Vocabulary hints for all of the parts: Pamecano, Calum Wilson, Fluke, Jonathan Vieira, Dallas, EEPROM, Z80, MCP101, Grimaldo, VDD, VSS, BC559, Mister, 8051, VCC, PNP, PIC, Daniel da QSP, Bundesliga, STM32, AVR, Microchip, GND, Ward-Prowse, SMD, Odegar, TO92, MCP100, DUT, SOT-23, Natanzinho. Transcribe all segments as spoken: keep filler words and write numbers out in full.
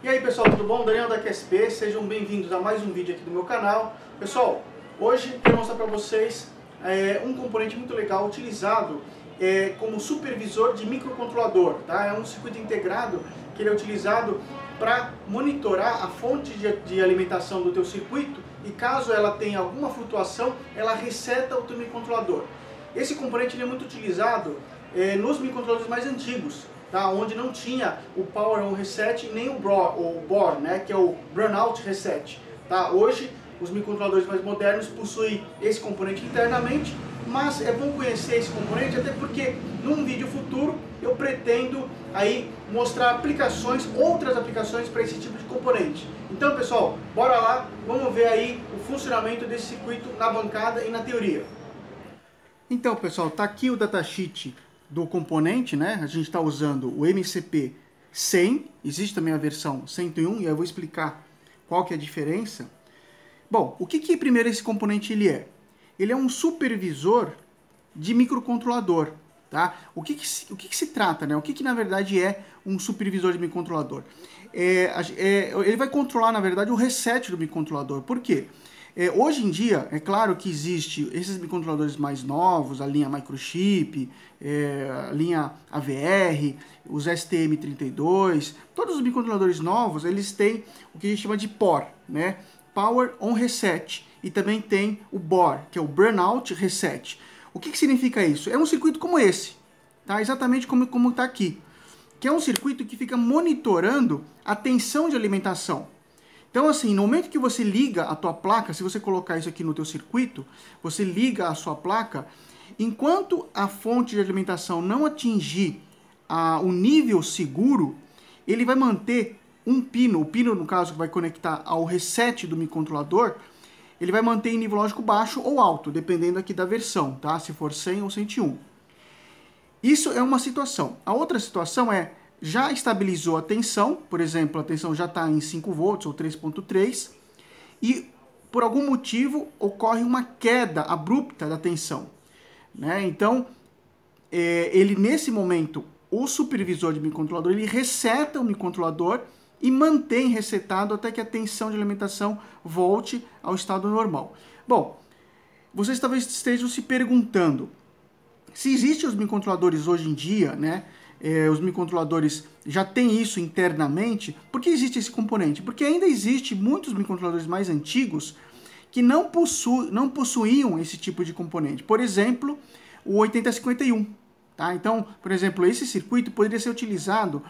E aí pessoal, tudo bom? Daniel da Q S P, sejam bem-vindos a mais um vídeo aqui do meu canal. Pessoal, hoje eu quero mostrar para vocês é, um componente muito legal utilizado é, como supervisor de microcontrolador. Tá? É um circuito integrado que ele é utilizado para monitorar a fonte de, de alimentação do teu circuito e caso ela tenha alguma flutuação, ela reseta o teu microcontrolador. Esse componente ele é muito utilizado é, nos microcontroladores mais antigos. Tá, onde não tinha o Power On Reset nem o B O R, né, que é o Burnout Reset. Tá? Hoje, os microcontroladores mais modernos possuem esse componente internamente, mas é bom conhecer esse componente, até porque num vídeo futuro eu pretendo aí mostrar aplicações, outras aplicações para esse tipo de componente. Então pessoal, bora lá, vamos ver aí o funcionamento desse circuito na bancada e na teoria. Então pessoal, tá aqui o datasheet do componente, né? A gente está usando o M C P cem, existe também a versão cento e um, e eu vou explicar qual que é a diferença. Bom, o que que primeiro esse componente ele é? Ele é um supervisor de microcontrolador, tá? O que que se, o que que se trata, né? O que que na verdade é um supervisor de microcontrolador? É, é, ele vai controlar, na verdade, o reset do microcontrolador. Por quê? É, hoje em dia, é claro que existe esses microcontroladores mais novos, a linha Microchip, é, a linha A V R, os S T M trinta e dois, todos os microcontroladores novos, eles têm o que a gente chama de P O R, né? Power On Reset, e também tem o B O R, que é o Burnout Reset. O que que significa isso? É um circuito como esse, tá? Exatamente como como está aqui, que é um circuito que fica monitorando a tensão de alimentação. Então assim, no momento que você liga a tua placa, se você colocar isso aqui no teu circuito, você liga a sua placa, enquanto a fonte de alimentação não atingir a, o nível seguro, ele vai manter um pino, o pino no caso que vai conectar ao reset do microcontrolador, ele vai manter em nível lógico baixo ou alto, dependendo aqui da versão, tá? Se for cem ou cento e um. Isso é uma situação. A outra situação é, já estabilizou a tensão, por exemplo, a tensão já está em cinco volts ou três ponto três, e por algum motivo ocorre uma queda abrupta da tensão, né? Então, é, ele nesse momento, o supervisor de microcontrolador, ele reseta o microcontrolador e mantém resetado até que a tensão de alimentação volte ao estado normal. Bom, vocês talvez estejam se perguntando, se existem os microcontroladores hoje em dia, né? É, os microcontroladores já têm isso internamente, por que existe esse componente? Porque ainda existe muitos microcontroladores mais antigos que não, possu não possuíam esse tipo de componente. Por exemplo, o oitenta cinquenta e um. Tá? Então, por exemplo, esse circuito poderia ser utilizado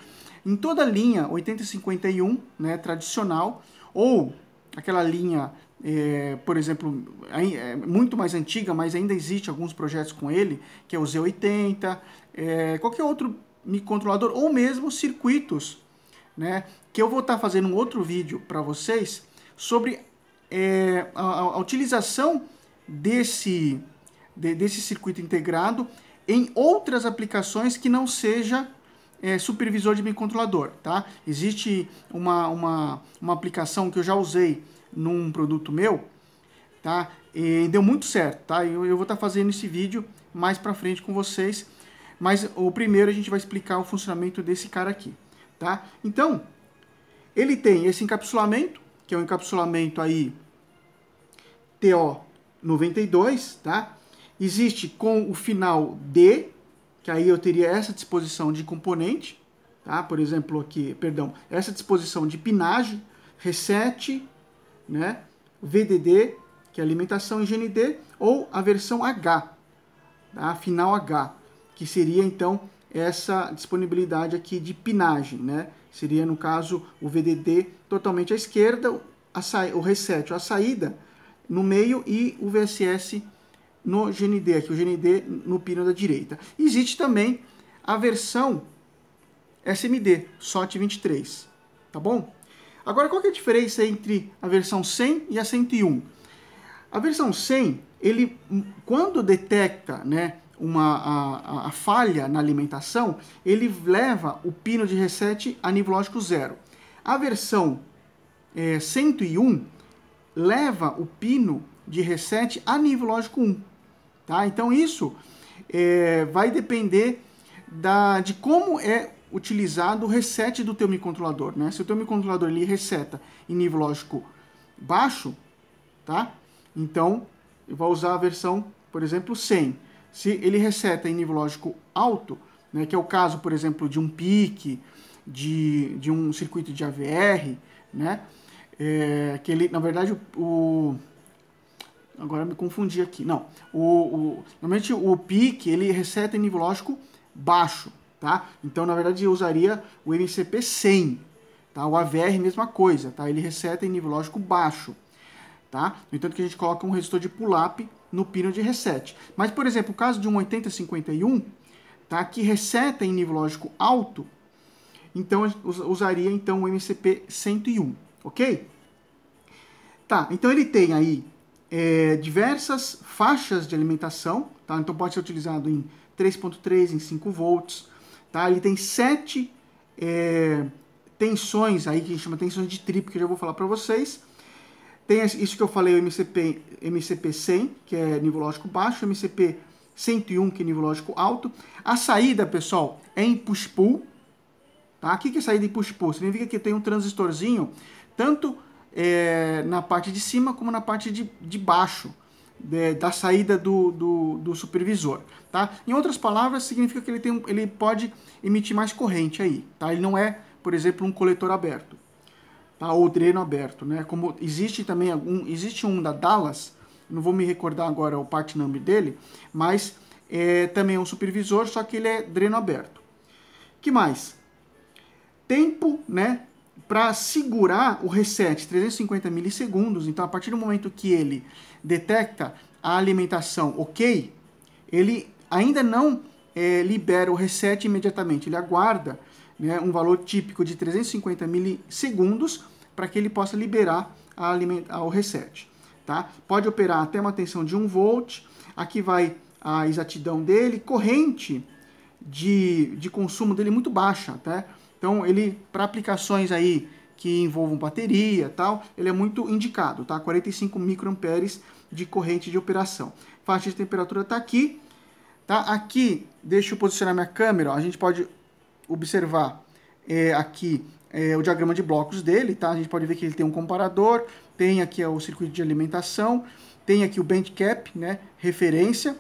em toda a linha oitenta cinquenta e um, né, tradicional, ou aquela linha, é, por exemplo, é muito mais antiga, mas ainda existe alguns projetos com ele, que é o Z oitenta, é, qualquer outro microcontrolador ou mesmo circuitos, né? Que eu vou estar tá fazendo um outro vídeo para vocês sobre é, a, a utilização desse, de, desse circuito integrado em outras aplicações que não seja é, supervisor de microcontrolador, tá? Existe uma, uma, uma aplicação que eu já usei num produto meu, tá? E deu muito certo, tá? Eu, eu vou estar tá fazendo esse vídeo mais para frente com vocês. Mas o primeiro a gente vai explicar o funcionamento desse cara aqui, tá? Então, ele tem esse encapsulamento, que é um encapsulamento aí T O noventa e dois, tá? Existe com o final D, que aí eu teria essa disposição de componente, tá? Por exemplo aqui, perdão, essa disposição de pinagem, reset, né? V D D, que é alimentação, e G N D, ou a versão H, tá? Final H. Que seria, então, essa disponibilidade aqui de pinagem, né? Seria, no caso, o V D D totalmente à esquerda, a sa... o reset, a saída no meio e o V S S no G N D, aqui o G N D no pino da direita. Existe também a versão S M D, SOT vinte e três, tá bom? Agora, qual que é a diferença entre a versão cem e a cento e um? A versão cem, ele, quando detecta, né, Uma, a, a falha na alimentação, ele leva o pino de reset a nível lógico zero. A versão é, cento e um leva o pino de reset a nível lógico um. Tá? Então isso é, vai depender da, de como é utilizar do reset do teu microcontrolador, né? Se o teu microcontrolador ele reseta em nível lógico baixo, tá? Então, eu vou usar a versão, por exemplo, cem. Se ele reseta em nível lógico alto, né, que é o caso, por exemplo, de um P I C, de, de um circuito de A V R, né? É, que ele, na verdade, o... Agora me confundi aqui. Não, o, o, normalmente o P I C ele reseta em nível lógico baixo, tá? Então, na verdade, eu usaria o M C P cem, tá? O A V R, mesma coisa, tá? Ele reseta em nível lógico baixo, tá? No entanto que a gente coloca um resistor de pull-up no pino de reset. Mas, por exemplo, o caso de um oitenta cinquenta e um, tá? Que reseta em nível lógico alto, então eu usaria então, o M C P cento e um, ok? Tá, então ele tem aí É, diversas faixas de alimentação, tá? Então pode ser utilizado em três ponto três, em cinco volts, tá? Ele tem sete é, tensões aí, que a gente chama de tensões de triplo, que eu já vou falar para vocês. Tem isso que eu falei, o M C P cem, que é nível lógico baixo, o M C P cento e um, que é nível lógico alto. A saída, pessoal, é em push-pull, tá? O que é saída em push-pull? Significa que tem um transistorzinho, tanto É, na parte de cima como na parte de, de baixo de, da saída do, do, do supervisor, tá? Em outras palavras, significa que ele, tem um, ele pode emitir mais corrente aí, tá? Ele não é, por exemplo, um coletor aberto, tá? Ou dreno aberto, né? Como existe também algum, existe um da Dallas, não vou me recordar agora o part number dele, mas é, também é um supervisor, só que ele é dreno aberto. Que mais? Tempo, né? Para segurar o reset, trezentos e cinquenta milissegundos, então a partir do momento que ele detecta a alimentação ok, ele ainda não é, libera o reset imediatamente, ele aguarda, né, um valor típico de trezentos e cinquenta milissegundos para que ele possa liberar a alimenta o reset. Tá? Pode operar até uma tensão de um volt, aqui vai a exatidão dele, corrente de, de consumo dele muito baixa, até. Tá? Então, ele, para aplicações aí que envolvam bateria e tal, ele é muito indicado, tá? quarenta e cinco microamperes de corrente de operação. Faixa de temperatura está aqui, tá? Aqui, deixa eu posicionar minha câmera, ó, a gente pode observar é, aqui é, o diagrama de blocos dele, tá? A gente pode ver que ele tem um comparador, tem aqui ó, o circuito de alimentação, tem aqui o bandcap, né? Referência,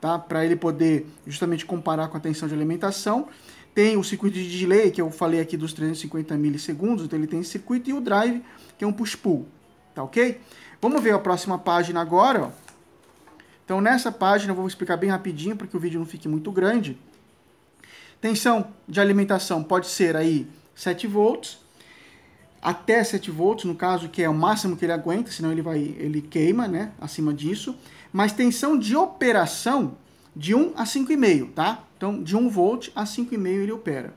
tá? Para ele poder justamente comparar com a tensão de alimentação. Tem o circuito de delay, que eu falei aqui dos trezentos e cinquenta milissegundos, então ele tem esse circuito, e o drive, que é um push-pull, tá ok? Vamos ver a próxima página agora, ó. Então nessa página, eu vou explicar bem rapidinho, para que o vídeo não fique muito grande. Tensão de alimentação pode ser aí sete volts, até sete volts, no caso que é o máximo que ele aguenta, senão ele, vai, ele queima, né, acima disso. Mas tensão de operação, de um a cinco vírgula cinco, tá? Então, de um volt a cinco vírgula cinco ele opera.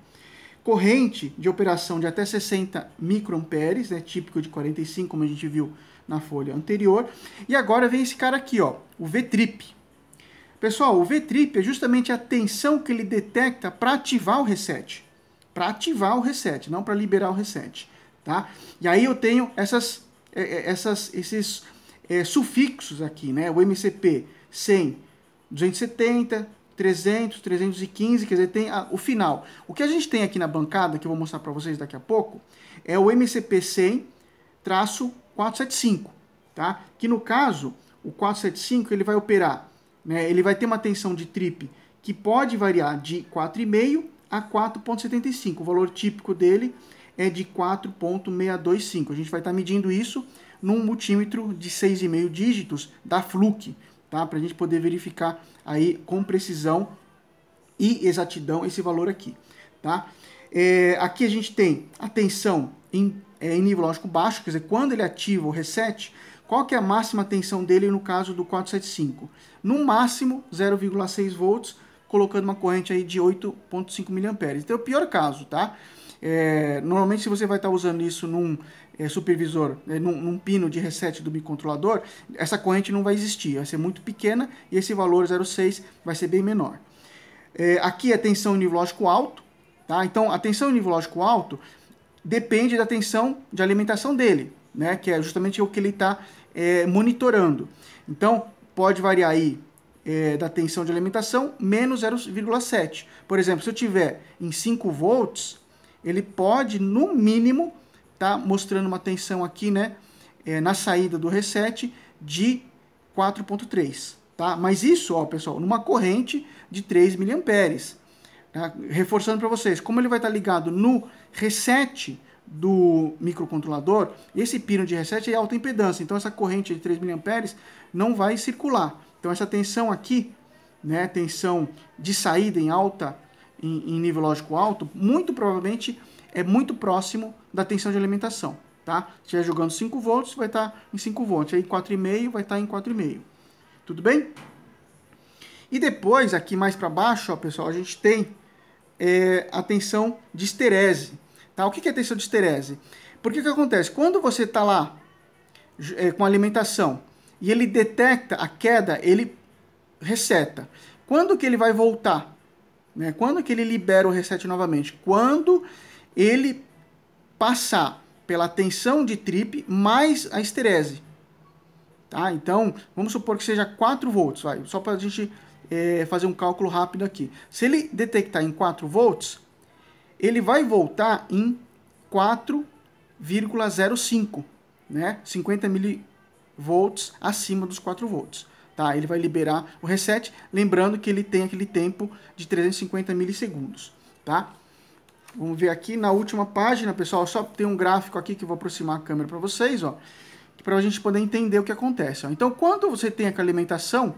Corrente de operação de até sessenta microamperes, né? Típico de quarenta e cinco, como a gente viu na folha anterior. E agora vem esse cara aqui, ó, o V trip. Pessoal, o V trip é justamente a tensão que ele detecta para ativar o reset. Para ativar o reset, não para liberar o reset, tá? E aí eu tenho essas, essas, esses é, sufixos aqui, né? O M C P cem... duzentos e setenta, trezentos, trezentos e quinze, quer dizer, tem a, o final. O que a gente tem aqui na bancada, que eu vou mostrar para vocês daqui a pouco, é o M C P cem quatrocentos e setenta e cinco, tá? Que no caso, o quatrocentos e setenta e cinco ele vai operar, né? Ele vai ter uma tensão de trip que pode variar de quatro vírgula cinco a quatro vírgula setenta e cinco. O valor típico dele é de quatro vírgula seiscentos e vinte e cinco. A gente vai estar tá medindo isso num multímetro de seis vírgula cinco dígitos da Fluke, tá? Para a gente poder verificar aí com precisão e exatidão esse valor aqui, tá? É, aqui a gente tem a tensão em, é, em nível lógico baixo, quer dizer, quando ele ativa o reset, qual que é a máxima tensão dele no caso do quatrocentos e setenta e cinco? No máximo zero vírgula seis volts, colocando uma corrente aí de oito vírgula cinco miliamperes. Então é o pior caso, tá? É, normalmente se você vai estar usando isso num é, supervisor, é, num, num pino de reset do microcontrolador, essa corrente não vai existir, vai ser muito pequena e esse valor zero vírgula seis vai ser bem menor. É, aqui é tensão em nível lógico alto, tá? Então a tensão em nível lógico alto depende da tensão de alimentação dele, né? Que é justamente o que ele está é, monitorando. Então pode variar aí é, da tensão de alimentação, menos zero vírgula sete. Por exemplo, se eu tiver em cinco volts, ele pode, no mínimo, tá mostrando uma tensão aqui, né, é, na saída do reset de quatro ponto três. Tá? Mas isso, ó, pessoal, numa corrente de três miliamperes. Tá? Reforçando para vocês, como ele vai estar ligado no reset do microcontrolador, esse pino de reset é alta impedância, então essa corrente de três miliamperes não vai circular. Então essa tensão aqui, né, tensão de saída em alta, em, em nível lógico alto, muito provavelmente é muito próximo da tensão de alimentação, tá? Se estiver jogando cinco volts, vai estar em cinco volts, aí quatro vírgula cinco vai estar em quatro vírgula cinco. Tudo bem? E depois, aqui mais para baixo, ó, pessoal, a gente tem é, a tensão de esterese. Tá? O que é tensão de esterese? Porque o que acontece? Quando você está lá é, com alimentação e ele detecta a queda, ele reseta. Quando que ele vai voltar? Né? Quando que ele libera o reset novamente? Quando ele passar pela tensão de trip mais a esterese. Tá? Então, vamos supor que seja quatro volts, vai, só para a gente é, fazer um cálculo rápido aqui. Se ele detectar em quatro volts... ele vai voltar em quatro vírgula zero cinco, né? cinquenta milivolts acima dos quatro volts. Tá? Ele vai liberar o reset, lembrando que ele tem aquele tempo de trezentos e cinquenta milissegundos. Tá? Vamos ver aqui na última página, pessoal, só tem um gráfico aqui que eu vou aproximar a câmera para vocês, para a gente poder entender o que acontece. Ó. Então, quando você tem aquela alimentação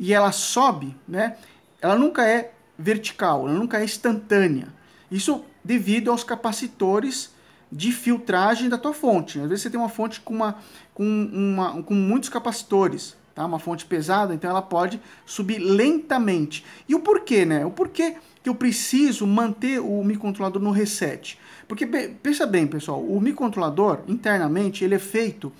e ela sobe, né? Ela nunca é vertical, ela nunca é instantânea. Isso devido aos capacitores de filtragem da tua fonte. Às vezes você tem uma fonte com, uma, com, uma, com muitos capacitores, tá? Uma fonte pesada, então ela pode subir lentamente. E o porquê, né? O porquê que eu preciso manter o microcontrolador no reset? Porque, pensa bem, pessoal, o microcontrolador, internamente, ele é feito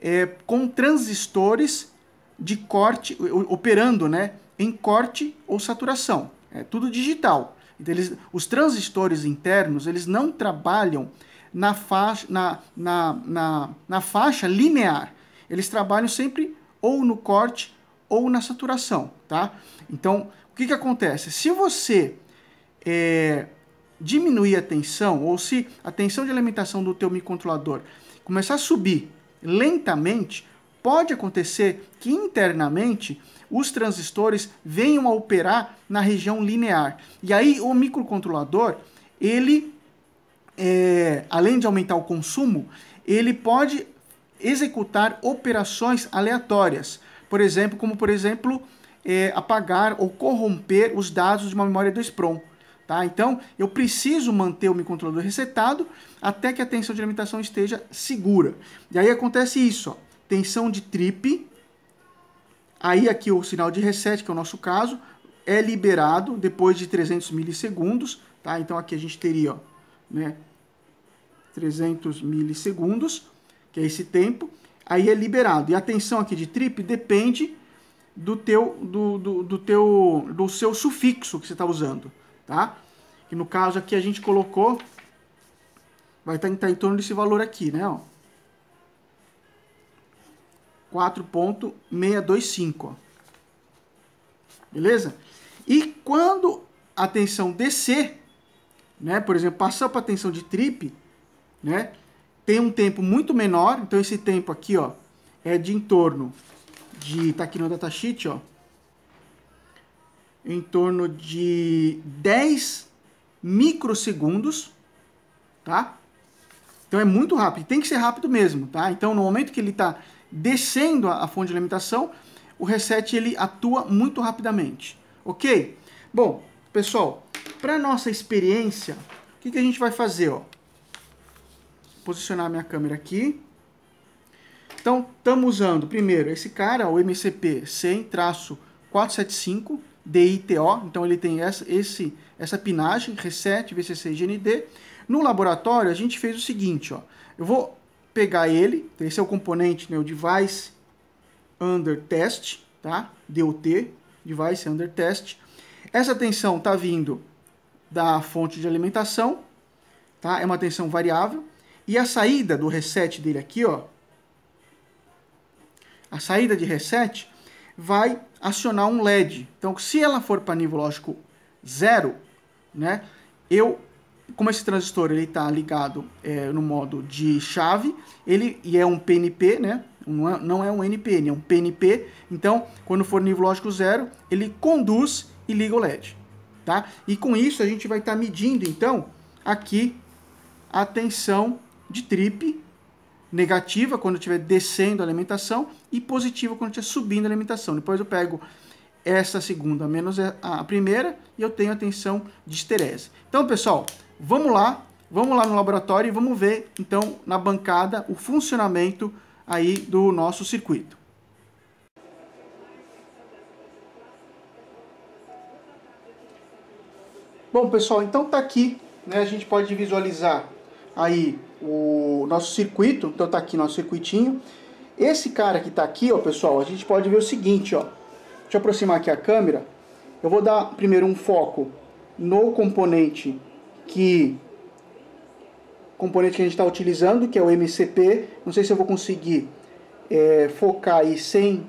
é, com transistores de corte, operando, né, em corte ou saturação. É tudo digital. Então, eles, os transistores internos, eles não trabalham na faixa, na, na, na, na faixa linear. Eles trabalham sempre ou no corte ou na saturação, tá? Então, o que que acontece? Se você é, diminuir a tensão, ou se a tensão de alimentação do teu microcontrolador começar a subir lentamente, pode acontecer que internamente os transistores venham a operar na região linear. E aí o microcontrolador, ele, é, além de aumentar o consumo, ele pode executar operações aleatórias. Por exemplo, como por exemplo, é, apagar ou corromper os dados de uma memória do EEPROM. Tá? Então, eu preciso manter o microcontrolador resetado até que a tensão de alimentação esteja segura. E aí acontece isso, ó, tensão de trip. Aí aqui o sinal de reset, que é o nosso caso, é liberado depois de trezentos milissegundos, tá? Então aqui a gente teria, ó, né, trezentos milissegundos, que é esse tempo, aí é liberado. E a tensão aqui de trip depende do teu, do, do, do teu, do seu sufixo que você está usando, tá? E no caso aqui a gente colocou, vai estar tá em torno desse valor aqui, né, ó. quatro ponto seiscentos e vinte e cinco, beleza? E quando a tensão descer, né, por exemplo, passar para a tensão de trip, né, tem um tempo muito menor, então esse tempo aqui, ó, é de em torno de, tá aqui no datasheet, ó, em torno de dez microsegundos, tá? Então é muito rápido, tem que ser rápido mesmo, tá? Então no momento que ele tá descendo a fonte de alimentação, o reset ele atua muito rapidamente, ok? Bom, pessoal, para nossa experiência, o que, que a gente vai fazer? Ó? Posicionar a minha câmera aqui. Então, estamos usando primeiro esse cara, o M C P cem quatrocentos e setenta e cinco D I T O, então ele tem essa, esse, essa pinagem, reset, V C C e G N D. No laboratório, a gente fez o seguinte, ó, eu vou pegar ele, esse é o componente, né, o device under test, tá? D U T, device under test. Essa tensão tá vindo da fonte de alimentação, tá? É uma tensão variável. E a saída do reset dele aqui, ó, a saída de reset vai acionar um L E D. Então, se ela for para nível lógico zero, né, eu, como esse transistor está ligado é, no modo de chave, ele e é um P N P, né, um, não é um N P N, é um P N P. Então, quando for nível lógico zero, ele conduz e liga o L E D. Tá? E com isso, a gente vai estar tá medindo, então, aqui a tensão de trip negativa quando estiver descendo a alimentação e positiva quando estiver subindo a alimentação. Depois eu pego essa segunda menos a primeira e eu tenho a tensão de esterese. Então, pessoal, vamos lá, vamos lá no laboratório e vamos ver, então, na bancada o funcionamento aí do nosso circuito. Bom, pessoal, então tá aqui, né? A gente pode visualizar aí o nosso circuito. Então tá aqui nosso circuitinho. Esse cara que tá aqui, ó, pessoal, a gente pode ver o seguinte, ó. Deixa eu aproximar aqui a câmera. Eu vou dar primeiro um foco no componente que componente que a gente está utilizando, que é o M C P. Não sei se eu vou conseguir é, focar aí sem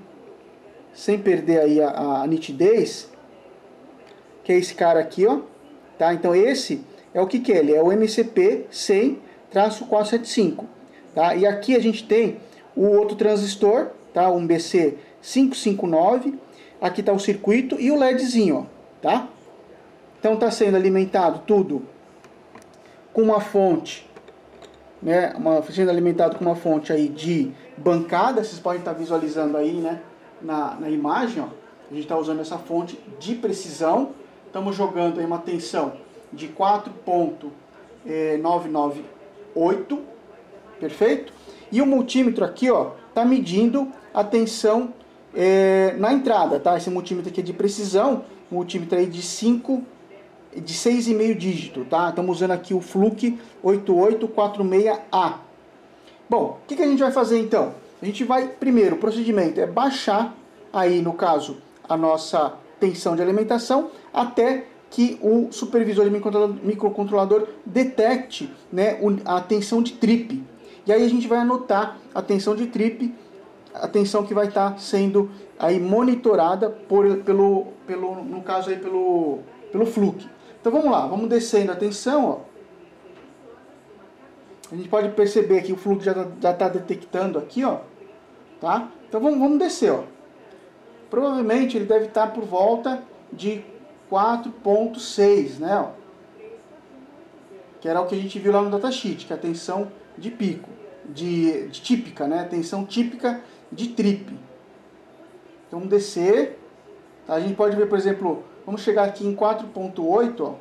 sem perder aí a, a nitidez, que é esse cara aqui, ó, tá? Então esse é o que que é? Ele é o M C P cem traço quatrocentos e setenta e cinco, tá? E aqui a gente tem o outro transistor, tá? Um B C quinhentos e cinquenta e nove, aqui tá o circuito e o LEDzinho, ó, tá? Então tá sendo alimentado tudo com uma fonte, né? Uma, sendo alimentado com uma fonte aí de bancada, vocês podem estar visualizando aí, né? Na, na imagem, ó, a gente tá usando essa fonte de precisão, estamos jogando aí uma tensão de quatro ponto novecentos e noventa e oito, perfeito? E o multímetro aqui, ó, tá medindo a tensão é, na entrada, tá? Esse multímetro aqui é de precisão, multímetro aí de cinco, de seis vírgula cinco dígito, tá? Estamos usando aqui o Fluke oito oito quatro seis A. Bom, o que que a gente vai fazer então? A gente vai, primeiro, o procedimento é baixar aí, no caso, a nossa tensão de alimentação até que o supervisor de microcontrolador detecte, né, a tensão de trip. E aí a gente vai anotar a tensão de trip, a tensão que vai estar tá sendo aí monitorada por, pelo, pelo, no caso aí pelo, pelo Fluke. Então vamos lá, vamos descendo a tensão, ó. A gente pode perceber que o Fluke já está tá detectando aqui, ó, tá? Então vamos, vamos descer, ó. Provavelmente ele deve estar tá por volta de quatro ponto seis, né, ó, que era o que a gente viu lá no datasheet, que é a tensão de pico, de, de típica, né, tensão típica de trip. Então, vamos descer, tá? A gente pode ver, por exemplo, vamos chegar aqui em quatro ponto oito, ó,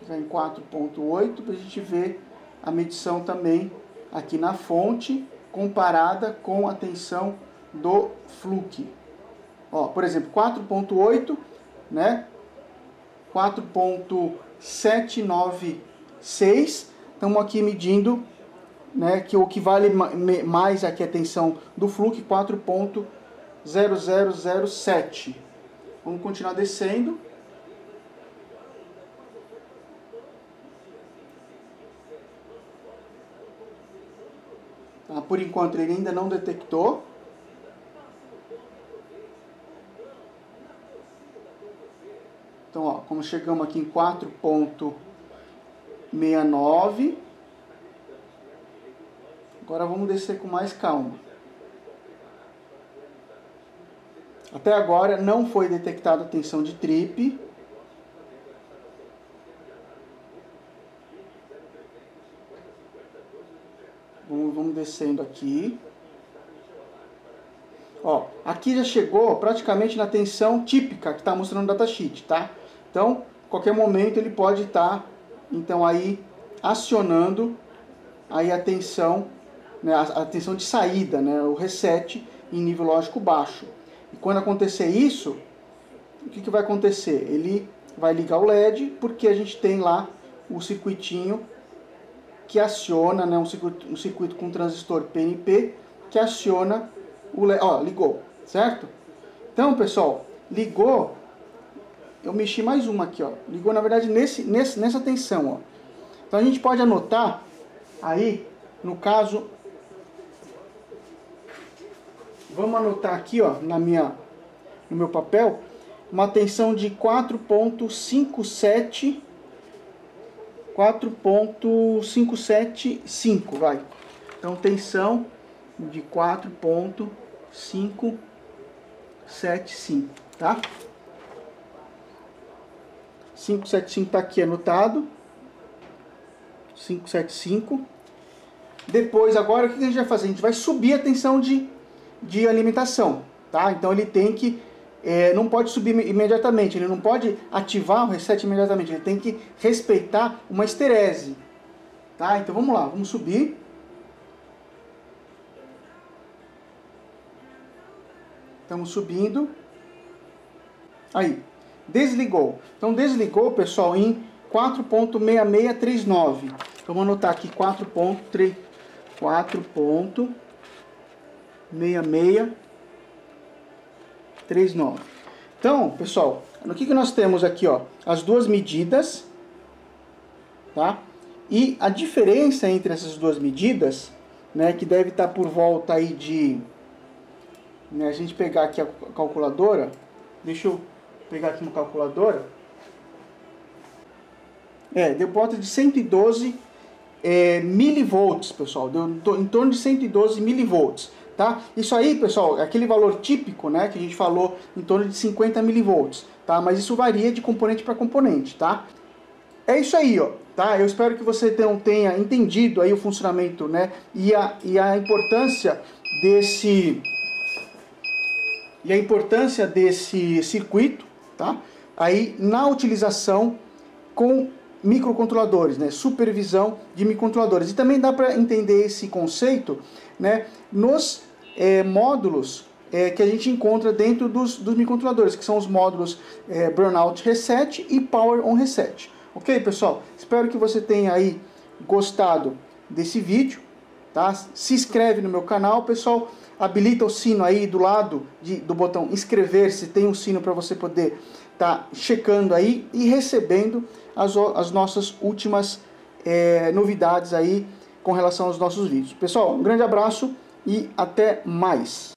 chegar em quatro ponto oito, para a gente ver a medição também aqui na fonte, comparada com a tensão do Fluke. Ó, por exemplo, quatro ponto oito, né? quatro ponto setecentos e noventa e seis. Estamos aqui medindo, né, que o que vale mais aqui a tensão do Fluke, quatro ponto zero zero zero sete. Vamos continuar descendo. Tá, por enquanto ele ainda não detectou. Então, ó, como chegamos aqui em quatro ponto sessenta e nove, agora vamos descer com mais calma. Até agora não foi detectada a tensão de trip. Vamos, vamos descendo aqui. Ó, aqui já chegou praticamente na tensão típica que está mostrando no datasheet, tá? Então, qualquer momento ele pode estar, tá, então aí acionando aí a tensão, né, a, a tensão de saída, né, o reset em nível lógico baixo. E quando acontecer isso, o que que vai acontecer? Ele vai ligar o L E D, porque a gente tem lá o circuitinho que aciona, né, um circuito, um circuito com transistor P N P que aciona o L E D. Ó, ligou, certo? Então, pessoal, ligou. Eu mexi mais uma aqui, ó. Ligou, na verdade, nesse, nesse, nessa tensão, ó. Então a gente pode anotar aí, no caso, vamos anotar aqui, ó, na minha, no meu papel, uma tensão de quatro ponto cinco sete, quatro ponto cinco sete cinco, vai. Então, tensão de quatro ponto cinco sete cinco, tá? quinhentos e setenta e cinco tá aqui anotado. quinhentos e setenta e cinco. Depois, agora, o que a gente vai fazer? A gente vai subir a tensão de, de alimentação, tá? Então, ele tem que... É, não pode subir imediatamente, ele não pode ativar o reset imediatamente, ele tem que respeitar uma esterese, tá? Então vamos lá, vamos subir. Estamos subindo. Aí, desligou. Então desligou, pessoal, em quatro ponto seis seis três nove. Então vamos anotar aqui quatro ponto seis seis três nove. Então, pessoal, no que, que nós temos aqui, ó, as duas medidas, tá? E a diferença entre essas duas medidas, né, que deve estar por volta aí de, né, a gente pegar aqui a calculadora, deixa eu pegar aqui uma calculadora, é, deu volta de cento e doze é, milivolts, pessoal, deu em torno de cento e doze milivolts. Tá? Isso aí, pessoal, é aquele valor típico, né, que a gente falou em torno de cinquenta milivolts, tá? Mas isso varia de componente para componente, tá? É isso aí, ó, tá? Eu espero que você não tenha entendido aí o funcionamento, né, e a, e a importância desse e a importância desse circuito, tá? Aí na utilização com microcontroladores, né? Supervisão de microcontroladores. E também dá para entender esse conceito, né, nos é, módulos é, que a gente encontra dentro dos, dos microcontroladores, que são os módulos é, Burnout Reset e Power On Reset. Ok, pessoal? Espero que você tenha aí gostado desse vídeo, tá? Se inscreve no meu canal, pessoal. Habilita o sino aí do lado de, do botão inscrever-se. Tem um sino para você poder tá checando aí e recebendo as, as nossas últimas é, novidades aí com relação aos nossos vídeos. Pessoal, um grande abraço e até mais!